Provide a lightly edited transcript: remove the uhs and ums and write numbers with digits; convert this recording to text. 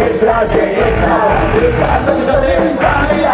It's rising, it's now.